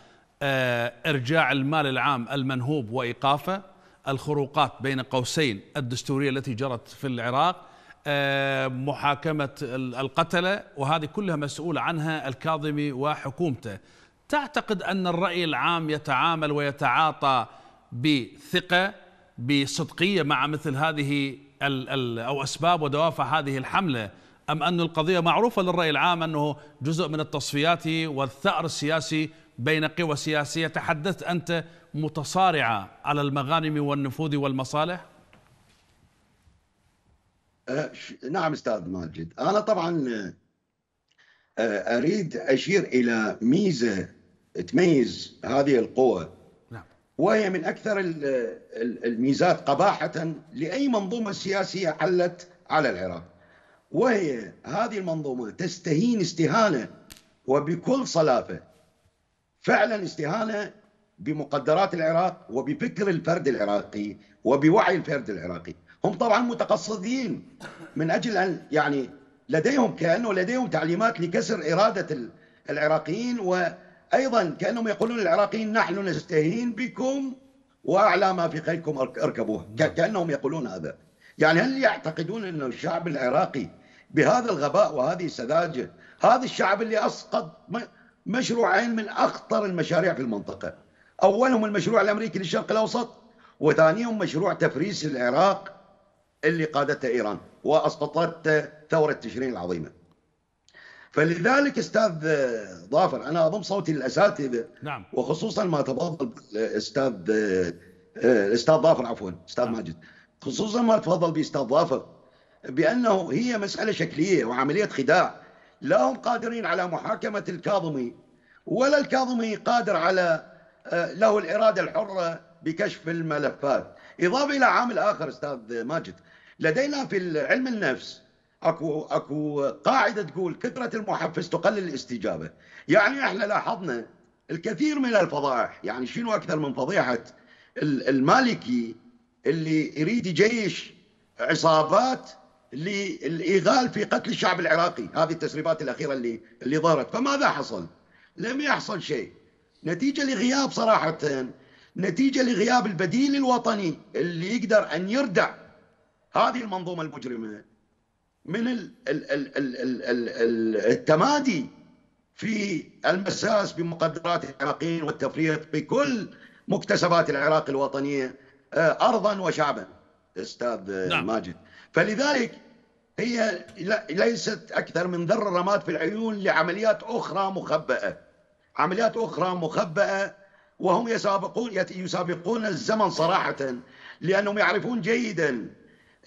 إرجاع المال العام المنهوب وإيقافه، الخروقات بين قوسين الدستورية التي جرت في العراق، محاكمة القتلة، وهذه كلها مسؤول عنها الكاظمي وحكومته. تعتقد أن الرأي العام يتعامل ويتعاطى بثقة بصدقية مع مثل هذه أو أسباب ودوافع هذه الحملة، أم أن القضية معروفة للرأي العام أنه جزء من التصفيات والثأر السياسي بين قوى سياسية تحدثت أنت متصارعة على المغانم والنفوذ والمصالح؟ نعم أستاذ ماجد، أنا طبعا أريد أشير إلى ميزة تميز هذه القوى، وهي من أكثر الميزات قباحة لأي منظومة سياسية حلت على العراق، وهي هذه المنظومة تستهين استهانة وبكل صلافة، فعلا استهانة بمقدرات العراق وبفكر الفرد العراقي وبوعي الفرد العراقي. هم طبعا متقصدين من أجل أن يعني لديهم كأنه لديهم تعليمات لكسر إرادة العراقيين، وأيضا كأنهم يقولون للعراقيين نحن نستهين بكم وأعلى ما في خيلكم اركبوه، كأنهم يقولون هذا. يعني هل يعتقدون أن الشعب العراقي بهذا الغباء وهذه السذاجة، هذا الشعب اللي أسقط مشروعين من أخطر المشاريع في المنطقة، أولهم المشروع الأمريكي للشرق الأوسط، وثانيهم مشروع تفريس العراق اللي قادته إيران وأسقطت ثورة تشرين العظيمة. فلذلك أستاذ ظافر أنا أضم صوتي للأساتذة، نعم، وخصوصا ما تفضل أستاذ ظافر، عفوا أستاذ ماجد، خصوصا ما تفضل بأستاذ ظافر بأنه هي مسألة شكلية وعملية خداع. لا هم قادرين على محاكمة الكاظمي، ولا الكاظمي قادر على له الإرادة الحرة بكشف الملفات. إضافة إلى عامل آخر أستاذ ماجد، لدينا في علم النفس أكو قاعدة تقول كثرة المحفز تقلل الاستجابة. يعني إحنا لاحظنا الكثير من الفضائح، يعني شنو أكثر من فضيحة المالكي اللي يريد يجيش عصابات للإغال في قتل الشعب العراقي، هذه التسريبات الأخيرة اللي ظهرت. فماذا حصل؟ لم يحصل شيء، نتيجة لغياب صراحة، نتيجة لغياب البديل الوطني اللي يقدر أن يردع هذه المنظومة المجرمة من التمادي في المساس بمقدرات العراقيين والتفريط بكل مكتسبات العراق الوطنية أرضا وشعبا أستاذ ماجد. فلذلك هي ليست أكثر من ذر رماد في العيون لعمليات أخرى مخبأة، عمليات أخرى مخبأة، وهم يسابقون الزمن صراحة، لأنهم يعرفون جيدا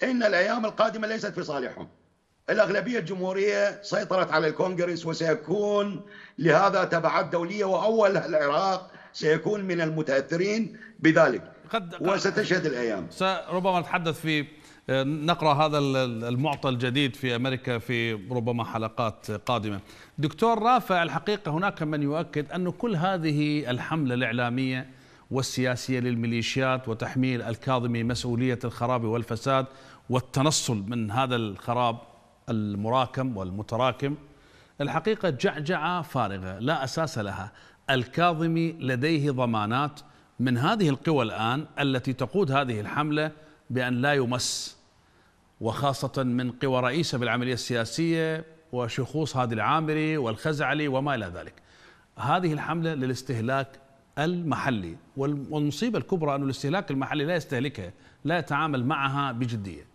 أن الأيام القادمة ليست في صالحهم. الأغلبية الجمهورية سيطرت على الكونغرس، وسيكون لهذا تبعات دولية، وأول العراق سيكون من المتأثرين بذلك، وستشهد الأيام. ربما نتحدث في نقرأ هذا المعطى الجديد في أمريكا في ربما حلقات قادمة. دكتور رافع، الحقيقة هناك من يؤكد أن كل هذه الحملة الإعلامية والسياسية للميليشيات وتحميل الكاظمي مسؤولية الخراب والفساد والتنصل من هذا الخراب المراكم والمتراكم، الحقيقة جعجعة فارغة لا أساس لها. الكاظمي لديه ضمانات من هذه القوى الآن التي تقود هذه الحملة بأن لا يمس، وخاصة من قوى رئيسة بالعملية السياسية وشخوص هادي العامري والخزعلي وما إلى ذلك. هذه الحملة للاستهلاك المحلي، والمصيبة الكبرى أن الاستهلاك المحلي لا يستهلكها، لا يتعامل معها بجدية.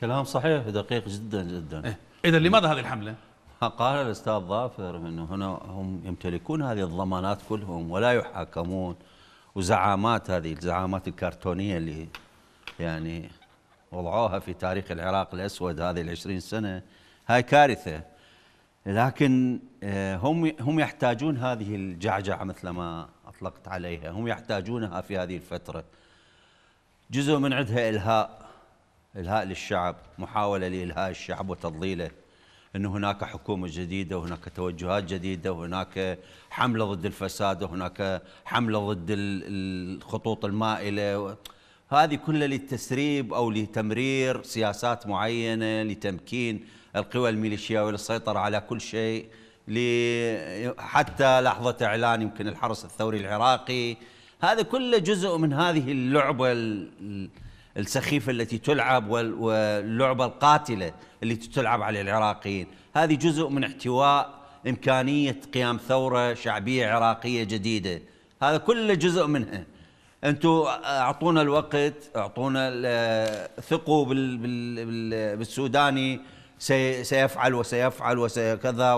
كلام صحيح دقيق جدا جدا. إذا لماذا هذه الحملة؟ قال الأستاذ ظافر أنه هنا هم يمتلكون هذه الضمانات كلهم ولا يحاكمون، وزعامات هذه الزعامات الكرتونية اللي يعني وضعوها في تاريخ العراق الأسود هذه العشرين سنة، هاي كارثة. لكن هم يحتاجون هذه الجعجعة مثل ما أطلقت عليها، هم يحتاجونها في هذه الفترة. جزء من عندها إلهاء للشعب، محاولة لإلهاء الشعب وتضليله، أنه هناك حكومة جديدة وهناك توجهات جديدة وهناك حملة ضد الفساد وهناك حملة ضد الخطوط المائلة، هذه كلها للتسريب أو لتمرير سياسات معينة، لتمكين القوى الميليشياوية للسيطرة على كل شيء، حتى لحظة إعلان يمكن الحرس الثوري العراقي. هذا كله جزء من هذه اللعبة السخيفة التي تلعب واللعبة القاتلة اللي تلعب على العراقيين. هذه جزء من احتواء إمكانية قيام ثورة شعبية عراقية جديدة، هذا كل جزء منها. أنتوا أعطونا الوقت، أعطونا، ثقوا بالسوداني سيفعل وسيفعل وسيكذا،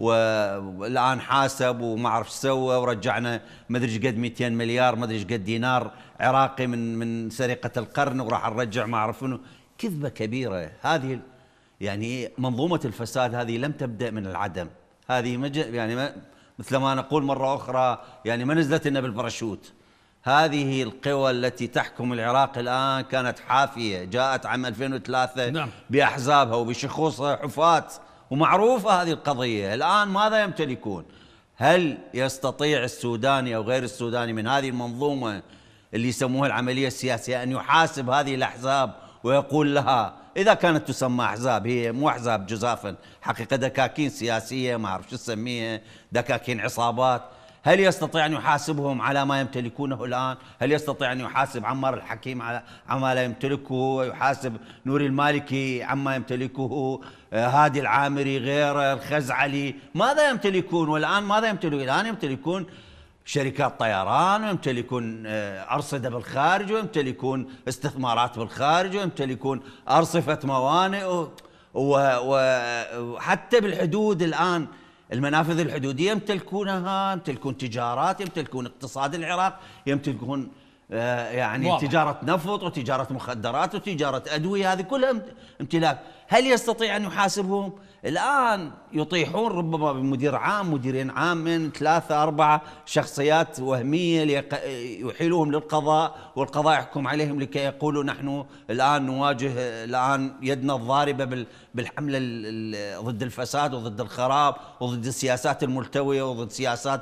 والآن حاسب وما أعرف ايش سوى، ورجعنا ما أدري ايش قد 200 مليار ما أدري ايش قد دينار عراقي من سرقة القرن، وراح نرجع ما أعرف منه. كذبة كبيرة هذه، يعني منظومة الفساد هذه لم تبدأ من العدم، هذه يعني مثل ما نقول مرة أخرى، يعني ما نزلت لنا بالباراشوت. هذه القوى التي تحكم العراق الآن كانت حافية، جاءت عام 2003 نعم. بأحزابها وبشخوصها حفاة، ومعروفة هذه القضية. الآن ماذا يمتلكون؟ هل يستطيع السوداني أو غير السوداني من هذه المنظومة اللي يسموها العملية السياسية أن يحاسب هذه الأحزاب ويقول لها، إذا كانت تسمى أحزاب، هي مو أحزاب جزافا، حقيقة دكاكين سياسية، ما أعرف شو تسميها، دكاكين عصابات، هل يستطيع أن يحاسبهم على ما يمتلكونه الآن؟ هل يستطيع أن يحاسب عمار الحكيم على عما لا يمتلكه، ويحاسب نور المالكي عما يمتلكه، هادي العامري، غيره، الخزعلي، ماذا يمتلكون؟ والآن ماذا يمتلكون؟ الآن يمتلكون شركات طيران، ويمتلكون أرصدة بالخارج، ويمتلكون استثمارات بالخارج، ويمتلكون أرصفة موانئ، وحتى بالحدود الآن المنافذ الحدودية يمتلكونها، يمتلكون تجارات، يمتلكون اقتصاد العراق، يمتلكون يعني تجارة نفط وتجارة مخدرات وتجارة أدوية، هذه كلها امتلاك. هل يستطيع أن يحاسبهم؟ الآن يطيحون ربما بمدير عام، مديرين عام، من 3-4 شخصيات وهمية يحيلوهم للقضاء، والقضاء يحكم عليهم لكي يقولوا نحن الآن نواجه، الآن يدنا الضاربة بالحملة ضد الفساد وضد الخراب وضد السياسات الملتوية وضد سياسات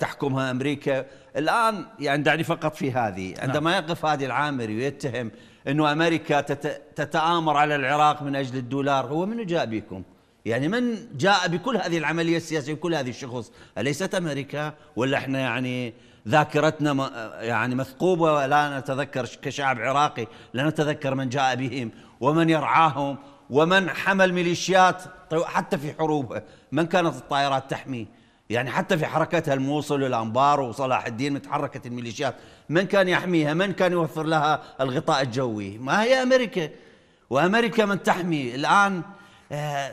تحكمها أمريكا الآن. يعني دعني فقط في هذه، عندما يقف هادي العامري ويتهم أنه أمريكا تتآمر على العراق من أجل الدولار، هو من جاء بكم؟ يعني من جاء بكل هذه العملية السياسية وكل هذه الشخص؟ أليست أمريكا؟ ولا إحنا يعني ذاكرتنا يعني مثقوبة، ولا نتذكر كشعب عراقي، لا نتذكر من جاء بهم ومن يرعاهم ومن حمل ميليشيات حتى في حروبها، من كانت الطائرات تحمي، يعني حتى في حركتها الموصل والأنبار وصلاح الدين متحركة الميليشيات، من كان يحميها؟ من كان يوفر لها الغطاء الجوي؟ ما هي أمريكا، وأمريكا من تحمي. الآن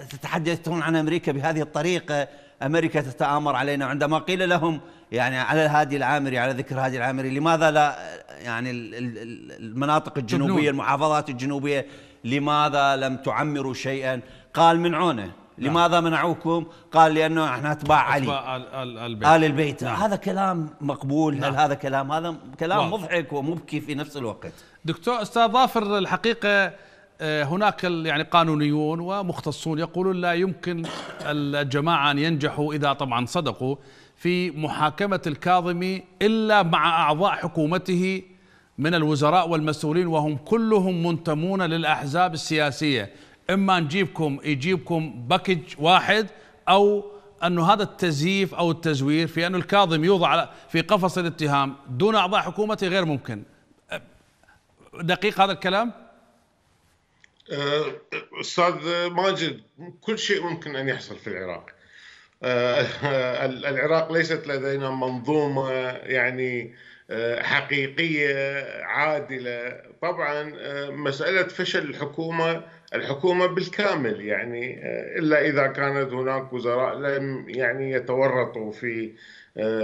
تتحدثون عن أمريكا بهذه الطريقة، أمريكا تتآمر علينا. عندما قيل لهم يعني على هادي العامري، على ذكر هادي العامري، لماذا لا يعني المناطق الجنوبية، المحافظات الجنوبية، لماذا لم تعمروا شيئا؟ قال منعونه. لماذا منعوكم؟ قال لأنه احنا أتباع علي، آل البيت. هذا كلام مقبول؟ هل هذا كلام؟ هذا كلام مضحك ومبكي في نفس الوقت. دكتور أستاذ ظافر، الحقيقة هناك يعني قانونيون ومختصون يقولون لا يمكن الجماعة أن ينجحوا، إذا طبعا صدقوا، في محاكمة الكاظمي إلا مع أعضاء حكومته من الوزراء والمسؤولين، وهم كلهم منتمون للأحزاب السياسية. إما نجيبكم يجيبكم باكج واحد، أو أنه هذا التزييف أو التزوير في أن الكاظمي يوضع في قفص الاتهام دون أعضاء حكومته غير ممكن. دقيق هذا الكلام؟ أستاذ ماجد، كل شيء ممكن أن يحصل في العراق. العراق ليست لدينا منظومة يعني حقيقية عادلة. طبعا مسألة فشل الحكومة بالكامل، يعني إلا إذا كانت هناك وزراء لم يعني يتورطوا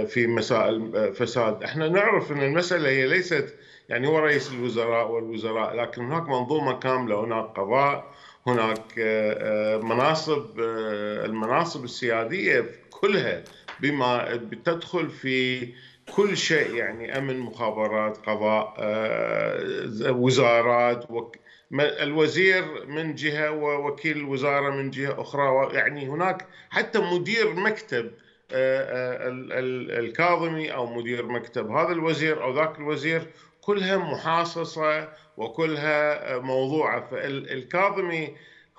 في مسائل فساد. احنا نعرف أن المسألة هي ليست يعني هو رئيس الوزراء والوزراء، لكن هناك منظومة كاملة، هناك قضاء، هناك المناصب السيادية كلها بما بتدخل في كل شيء، يعني أمن، مخابرات، قضاء، وزارات، الوزير من جهة ووكيل الوزارة من جهة أخرى. يعني هناك حتى مدير مكتب الكاظمي أو مدير مكتب هذا الوزير أو ذاك الوزير، كلها محاصصة وكلها موضوعة. فالكاظمي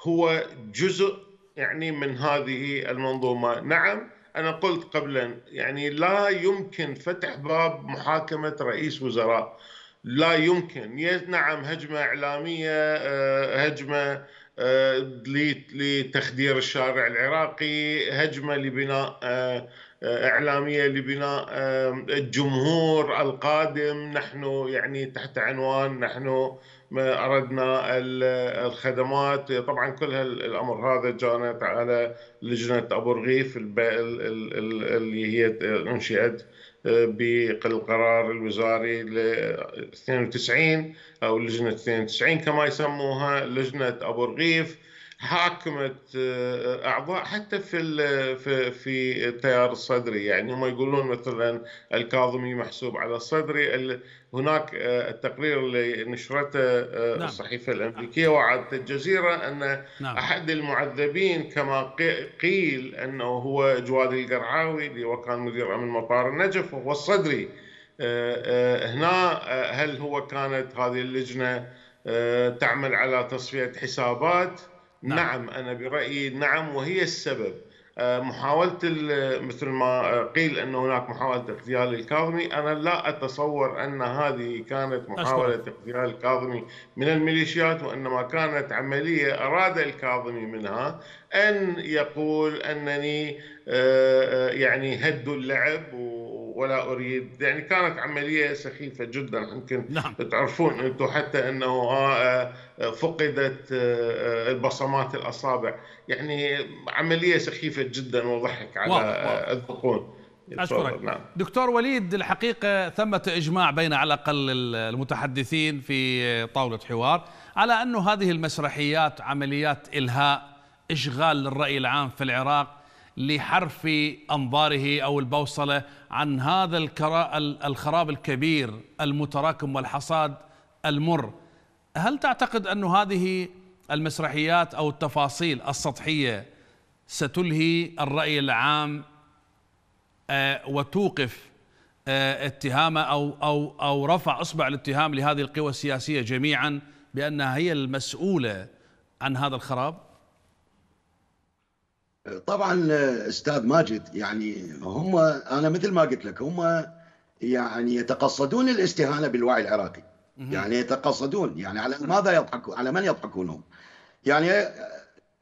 هو جزء يعني من هذه المنظومة. نعم، أنا قلت قبلا يعني لا يمكن فتح باب محاكمة رئيس وزراء لا يمكن، نعم هجمة إعلامية، هجمة لتخدير الشارع العراقي، هجمة لبناء إعلامية لبناء الجمهور القادم. نحن يعني تحت عنوان نحن أردنا الخدمات، طبعا كل الأمر هذا جانت على لجنة أبو رغيف اللي هي أنشئت بالقرار الوزاري ل 92 أو لجنة 92 كما يسموها، لجنة أبو رغيف، حاكمت أعضاء حتى في التيار الصدري. يعني هم يقولون مثلا الكاظمي محسوب على الصدري، هناك التقرير اللي نشرته الصحيفة الأمريكية وعدت الجزيرة أن أحد المعذبين كما قيل أنه هو جوادي القرعاوي اللي هو كان مدير أمن مطار النجف وهو الصدري. هنا هل هو كانت هذه اللجنة تعمل على تصفية حسابات؟ نعم أنا برأيي نعم، وهي السبب محاولة مثل ما قيل أن هناك محاولة اغتيال الكاظمي. أنا لا أتصور أن هذه كانت محاولة اغتيال الكاظمي من الميليشيات، وإنما كانت عملية أراد الكاظمي منها أن يقول أنني يعني هدوا اللعب ولا أريد، يعني كانت عملية سخيفة جدا. يمكن تعرفون أنتم حتى أنه فقدت البصمات الأصابع، يعني عملية سخيفة جدا وضحك على الذقون. أشكرك. نعم. دكتور وليد، الحقيقة ثمة إجماع بين على الأقل المتحدثين في طاولة حوار على أن هذه المسرحيات عمليات إلهاء، إشغال للرأي العام في العراق لحرف أنظاره أو البوصلة عن هذا الخراب الكبير المتراكم والحصاد المر. هل تعتقد أن هذه المسرحيات أو التفاصيل السطحية ستلهي الرأي العام وتوقف اتهامه أو رفع إصبع الاتهام لهذه القوى السياسية جميعا بأنها هي المسؤولة عن هذا الخراب؟ طبعا استاذ ماجد، يعني هم انا مثل ما قلت لك هم يعني يتقصدون الاستهانه بالوعي العراقي، يعني يتقصدون يعني على ماذا يضحكون، على من يضحكونهم؟ يعني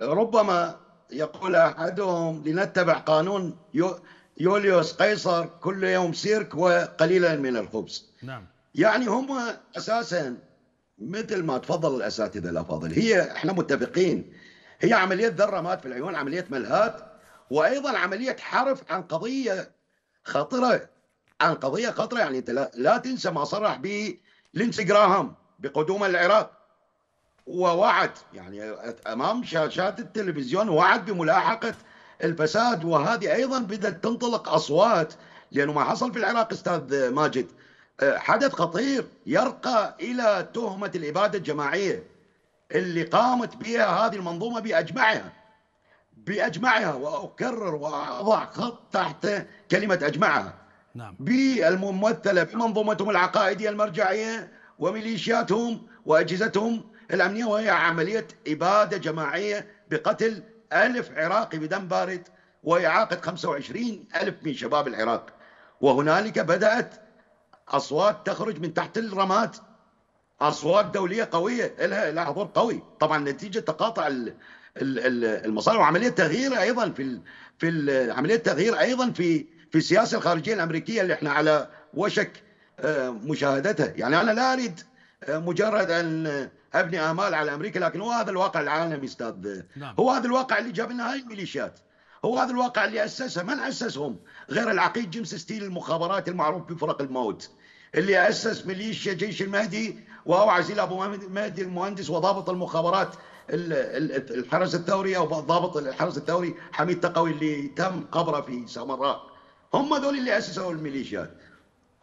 ربما يقول احدهم لنتبع قانون يوليوس قيصر، كل يوم سيرك وقليلا من الخبز. نعم. يعني هم اساسا مثل ما تفضل الاساتذه الافاضل، هي احنا متفقين هي عملية ذرة مات في العيون، عملية ملهات، وأيضا عملية حرف عن قضية خطرة، عن قضية خطرة. يعني أنت لا تنسى ما صرح به لينسي جراهم بقدوم العراق، ووعد يعني أمام شاشات التلفزيون، وعد بملاحقة الفساد. وهذه أيضا بدأت تنطلق أصوات، لأنه ما حصل في العراق أستاذ ماجد حدث خطير يرقى إلى تهمة الإبادة الجماعية اللي قامت بها هذه المنظومة بأجمعها، وأكرر وأضع خط تحت كلمة أجمعها. نعم. بالممثلة بمنظومتهم العقائدية المرجعية وميليشياتهم وأجهزتهم الأمنية، وهي عملية إبادة جماعية بقتل 1000 عراقي بدم بارد وإعاقة 25,000 من شباب العراق. وهنالك بدأت أصوات تخرج من تحت الرماد، أصوات دولية قوية لها حضور قوي، طبعا نتيجة تقاطع المصالح وعملية تغيير أيضا في عملية تغيير أيضا في السياسة الخارجية الأمريكية اللي احنا على وشك مشاهدتها. يعني أنا لا أريد مجرد أن أبني آمال على أمريكا، لكن هو هذا الواقع العالمي أستاذ. نعم. هو هذا الواقع اللي جاب لنا هاي الميليشيات، هو هذا الواقع اللي أسسها. من أسسهم غير العقيد جيمس ستيل المخابرات المعروف بفرق الموت، اللي أسس ميليشيا جيش المهدي وهو عزيز أبو مهدي المهندس، وضابط المخابرات الحرس الثوري أو ضابط الحرس الثوري حميد تقوي اللي تم قبره في سامراء. هم ذول اللي أسسوا الميليشيات،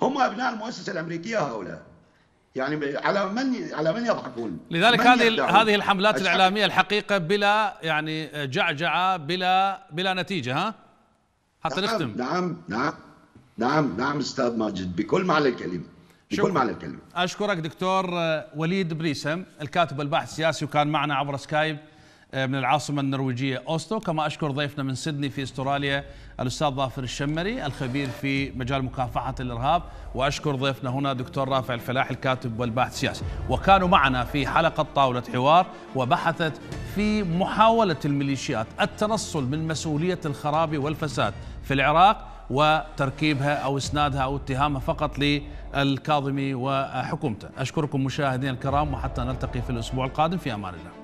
هم أبناء المؤسسة الأمريكية هؤلاء. يعني على من يضحكون؟ لذلك هذه الحملات الإعلامية الحقيقة بلا يعني جعجعة، بلا نتيجة. ها حتى نختم. نعم نعم نعم نعم استاذ ماجد، بكل معنى الكلمة. أشكرك دكتور وليد بريسم الكاتب والباحث السياسي، وكان معنا عبر سكايب من العاصمة النرويجية أوسلو. كما أشكر ضيفنا من سيدني في أستراليا الأستاذ ظافر الشمري الخبير في مجال مكافحة الإرهاب، وأشكر ضيفنا هنا دكتور رافع الفلاحي الكاتب والباحث السياسي، وكانوا معنا في حلقة طاولة حوار وبحثت في محاولة الميليشيات التنصل من مسؤولية الخراب والفساد في العراق وتركيبها أو إسنادها أو اتهامها فقط للكاظمي وحكومته. أشكركم مشاهدينا الكرام، وحتى نلتقي في الأسبوع القادم في أمان الله.